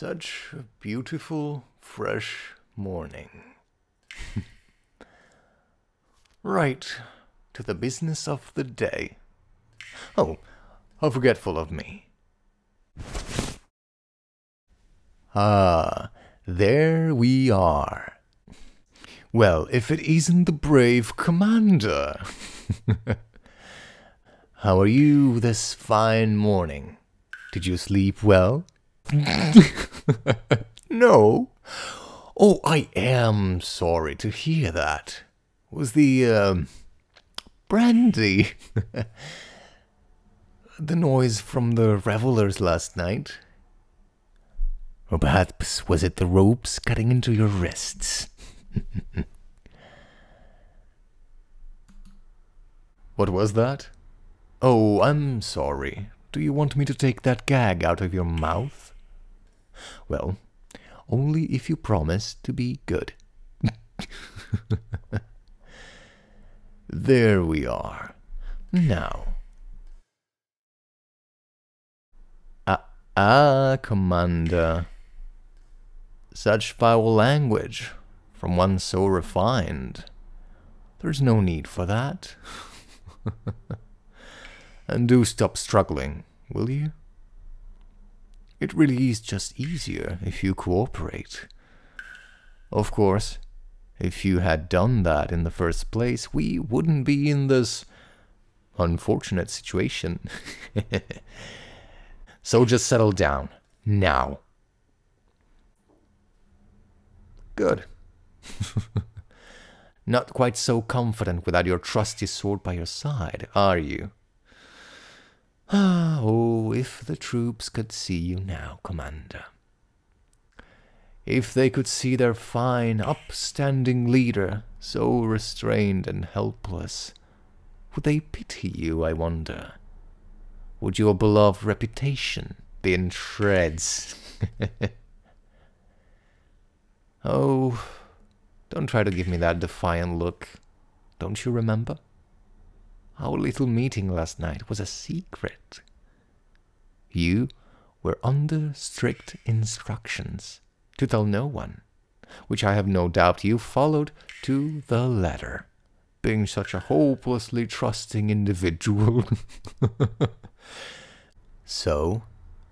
Such a beautiful, fresh morning. Right to the business of the day. Oh, how forgetful of me. Ah, there we are. Well, if it isn't the brave commander. How are you this fine morning? Did you sleep well? No. Oh, I am sorry to hear that. Was the brandy the noise from the revelers last night? Or perhaps was it the ropes cutting into your wrists? What was that? Oh, I'm sorry. Do you want me to take that gag out of your mouth? Well, only if you promise to be good. There we are. Now. Commander. Such foul language from one so refined. There's no need for that. And do stop struggling, will you? It really is just easier if you cooperate. Of course, if you had done that in the first place, we wouldn't be in this unfortunate situation. So just settle down, now. Good. Not quite so confident without your trusty sword by your side, are you? Oh, if the troops could see you now, Commander. If they could see their fine, upstanding leader, so restrained and helpless, would they pity you, I wonder? Would your beloved reputation be in shreds? Oh, don't try to give me that defiant look. Don't you remember? Our little meeting last night was a secret. You were under strict instructions to tell no one, which I have no doubt you followed to the letter, being such a hopelessly trusting individual. So,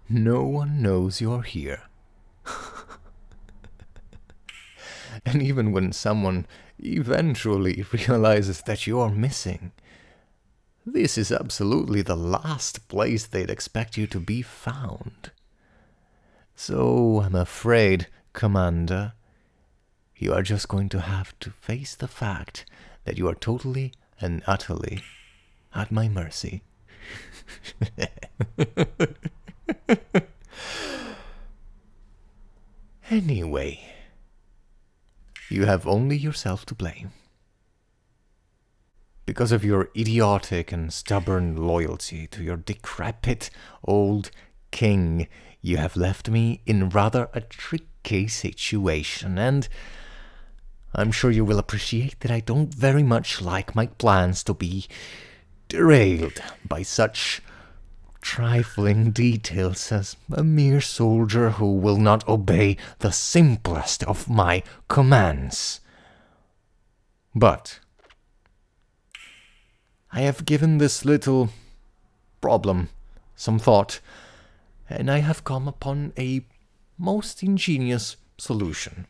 no one knows you're here. And even when someone eventually realizes that you're missing, this is absolutely the last place they'd expect you to be found. So, I'm afraid, Commander, you are just going to have to face the fact that you are totally and utterly at my mercy. Anyway, you have only yourself to blame. Because of your idiotic and stubborn loyalty to your decrepit old king, you have left me in rather a tricky situation, and I'm sure you will appreciate that I don't very much like my plans to be derailed by such trifling details as a mere soldier who will not obey the simplest of my commands. But I have given this little problem some thought, and I have come upon a most ingenious solution.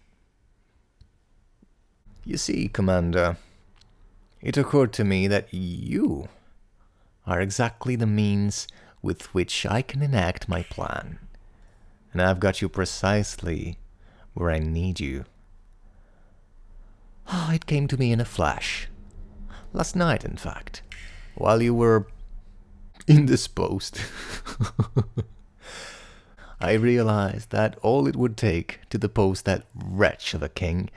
You see, Commander, it occurred to me that you are exactly the means with which I can enact my plan, and I've got you precisely where I need you. Oh, it came to me in a flash. Last night, in fact, while you were indisposed, I realized that all it would take to depose that wretch of a king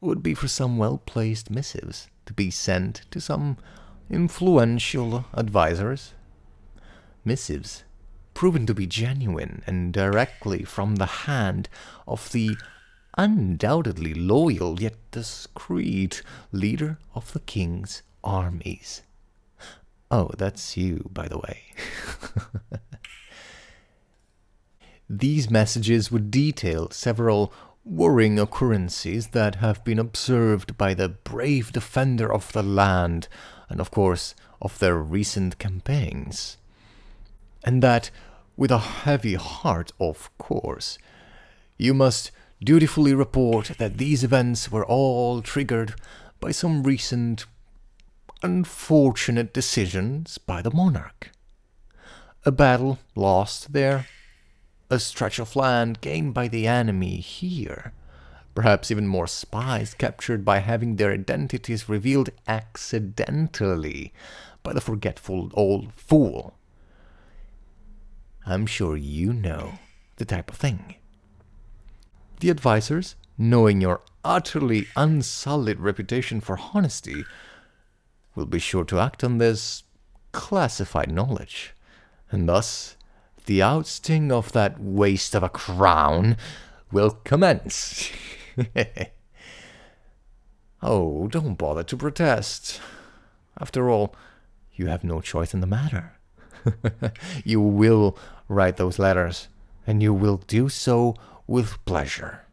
would be for some well-placed missives to be sent to some influential advisors. Missives proven to be genuine and directly from the hand of the undoubtedly loyal yet discreet leader of the king's armies. Oh, that's you, by the way. These messages would detail several worrying occurrences that have been observed by the brave defender of the land and, of course, of their recent campaigns. And that, with a heavy heart, of course, you must dutifully report that these events were all triggered by some recent unfortunate decisions by the monarch. A battle lost there, a stretch of land gained by the enemy here, perhaps even more spies captured by having their identities revealed accidentally by the forgetful old fool. I'm sure you know the type of thing. The advisors, knowing your utterly unsullied reputation for honesty, will be sure to act on this classified knowledge, and thus the ousting of that waste of a crown will commence. Oh, don't bother to protest. After all, you have no choice in the matter. You will write those letters, and you will do so with pleasure.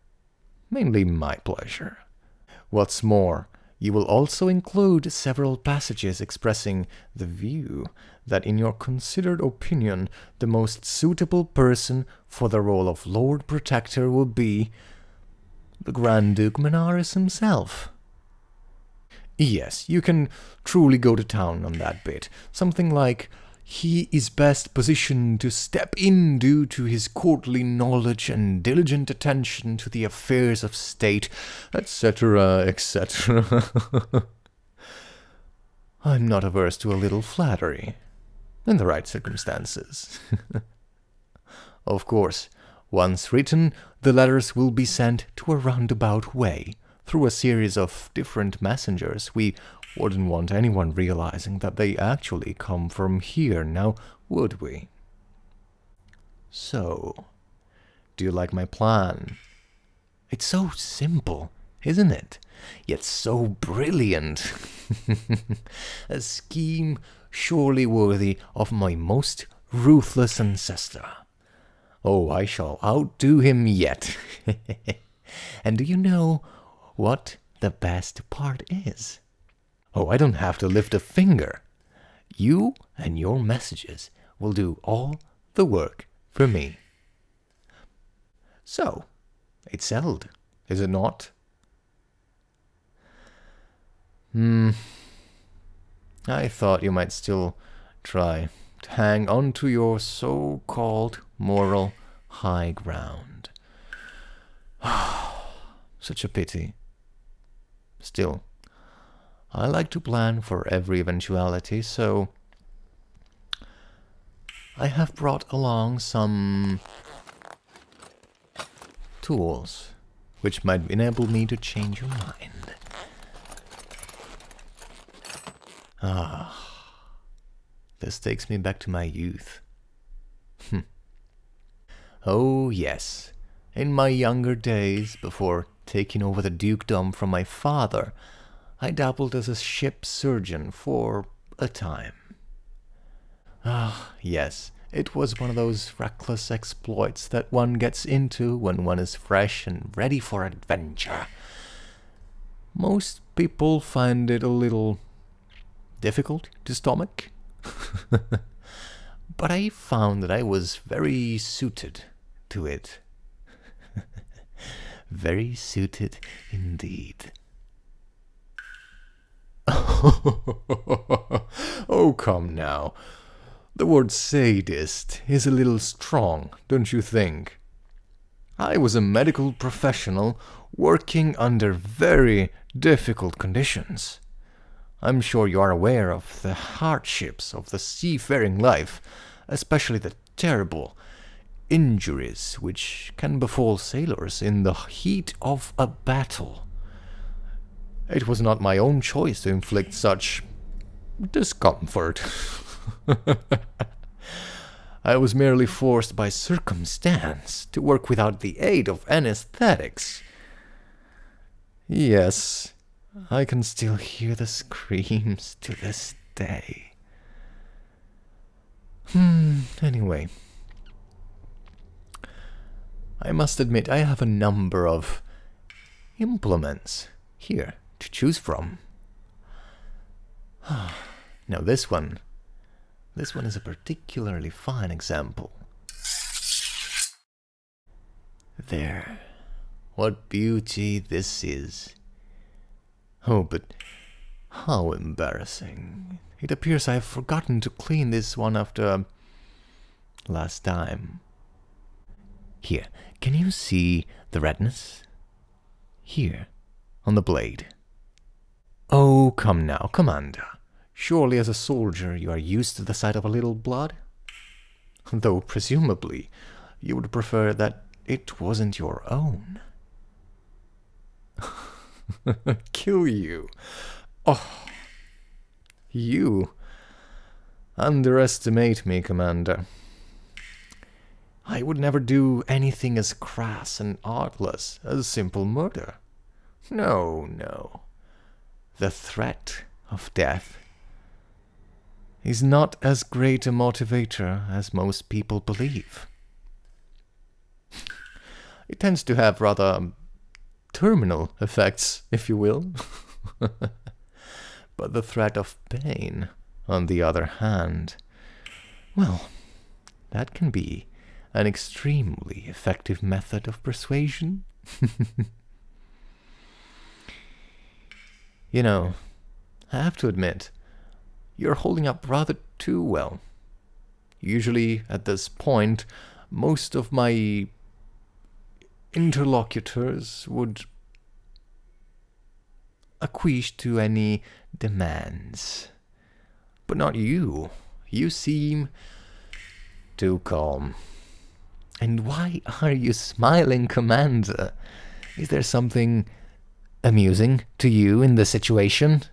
Mainly my pleasure. What's more, you will also include several passages expressing the view that, in your considered opinion, the most suitable person for the role of Lord Protector will be the Grand Duke Menaris himself. Yes, you can truly go to town on that bit. Something like, he is best positioned to step in due to his courtly knowledge and diligent attention to the affairs of state, etc., etc. I'm not averse to a little flattery, in the right circumstances. Of course, once written, the letters will be sent to a roundabout way, through a series of different messengers. We wouldn't want anyone realizing that they actually come from here, now would we? So, do you like my plan? It's so simple, isn't it? Yet so brilliant. A scheme surely worthy of my most ruthless ancestor. Oh, I shall outdo him yet. And do you know what the best part is? Oh, I don't have to lift a finger. You and your messages will do all the work for me. So, it's settled, is it not? I thought you might still try to hang on to your so-called moral high ground. Such a pity. Still, I like to plan for every eventuality, so I have brought along some tools which might enable me to change your mind. Ah, this takes me back to my youth. Oh yes, in my younger days, before taking over the dukedom from my father, I dabbled as a ship surgeon for a time. Ah, yes, it was one of those reckless exploits that one gets into when one is fresh and ready for adventure. Most people find it a little difficult to stomach, but I found that I was very suited to it. Very suited indeed. Oh, come now. The word sadist is a little strong, don't you think? I was a medical professional working under very difficult conditions. I'm sure you are aware of the hardships of the seafaring life, especially the terrible injuries which can befall sailors in the heat of a battle. It was not my own choice to inflict such discomfort. I was merely forced by circumstance to work without the aid of anesthetics. Yes, I can still hear the screams to this day. Anyway, I must admit I have a number of implements here to choose from. Now this one is a particularly fine example. There. What beauty this is. Oh, but how embarrassing. It appears I have forgotten to clean this one after last time. Here, can you see the redness? Here, on the blade. Oh, come now, Commander. Surely as a soldier you are used to the sight of a little blood? Though, presumably, you would prefer that it wasn't your own. Kill you. Oh, you underestimate me, Commander. I would never do anything as crass and artless as simple murder. No, no. The threat of death is not as great a motivator as most people believe. It tends to have rather terminal effects, if you will. But the threat of pain, on the other hand, well, that can be an extremely effective method of persuasion. You know, I have to admit, you're holding up rather too well. Usually, at this point, most of my interlocutors would acquiesce to any demands. But not you. You seem too calm. And why are you smiling, Commander? Is there something amusing to you in the situation?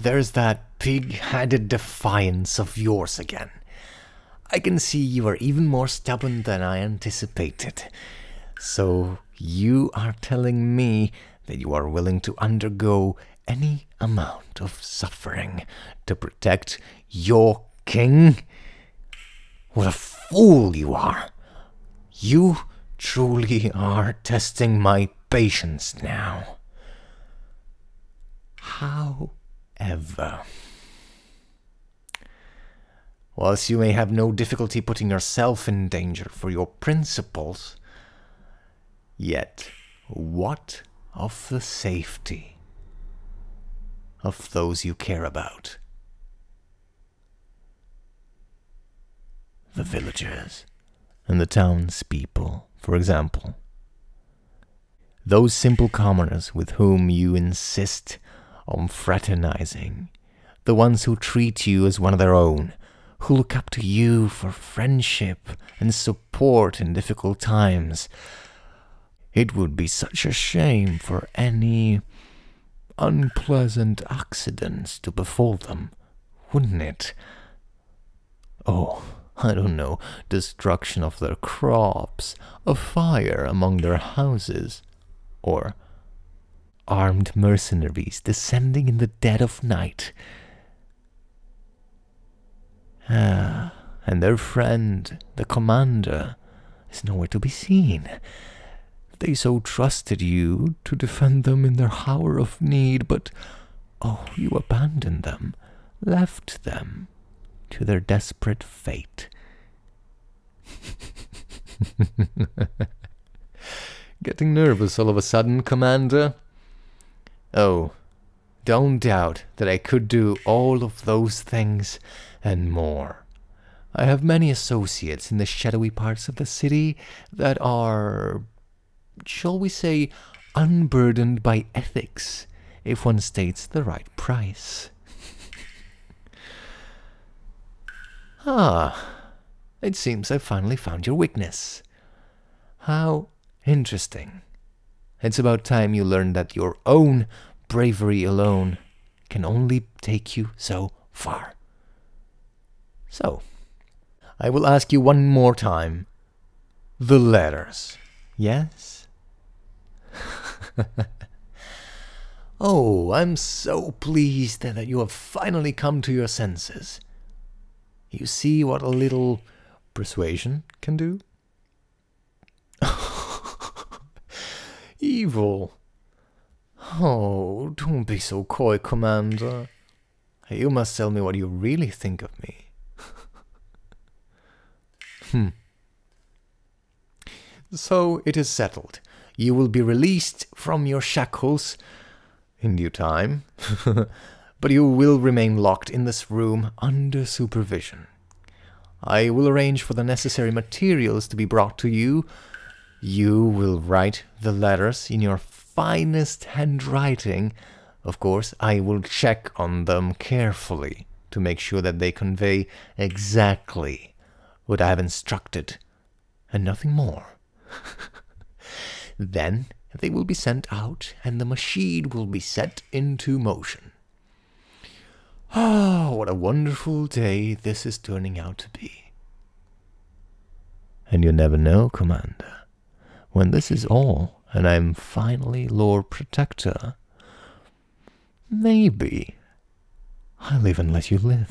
There's that pig-headed defiance of yours again. I can see you are even more stubborn than I anticipated. So you are telling me that you are willing to undergo any amount of suffering to protect your king? What a fool you are! You truly are testing my patience now. However, whilst you may have no difficulty putting yourself in danger for your principles, yet what of the safety of those you care about? The villagers and the townspeople, for example. Those simple commoners with whom you insist on fraternizing, the ones who treat you as one of their own, who look up to you for friendship and support in difficult times. It would be such a shame for any unpleasant accidents to befall them, wouldn't it? Oh, I don't know, destruction of their crops, a fire among their houses, or armed mercenaries descending in the dead of night. And their friend, the commander, is nowhere to be seen. They so trusted you to defend them in their hour of need, but, oh, you abandoned them, left them to their desperate fate. Getting nervous all of a sudden, Commander? Oh, don't doubt that I could do all of those things and more. I have many associates in the shadowy parts of the city that are, shall we say, unburdened by ethics, if one states the right price. Ah, it seems I finally found your weakness. How interesting. It's about time you learned that your own bravery alone can only take you so far. So, I will ask you one more time. The letters. Yes? Oh, I'm so pleased that you have finally come to your senses. You see what a little persuasion can do? Evil. Oh, don't be so coy, Commander. You must tell me what you really think of me. So it is settled. You will be released from your shackles in due time, but you will remain locked in this room under supervision. I will arrange for the necessary materials to be brought to you. You will write the letters in your finest handwriting. Of course, I will check on them carefully to make sure that they convey exactly what I have instructed, and nothing more. Then they will be sent out, and the machine will be set into motion. Ah, what a wonderful day this is turning out to be. And you never know, Commander. When this is all, and I'm finally Lord Protector, maybe I'll even let you live.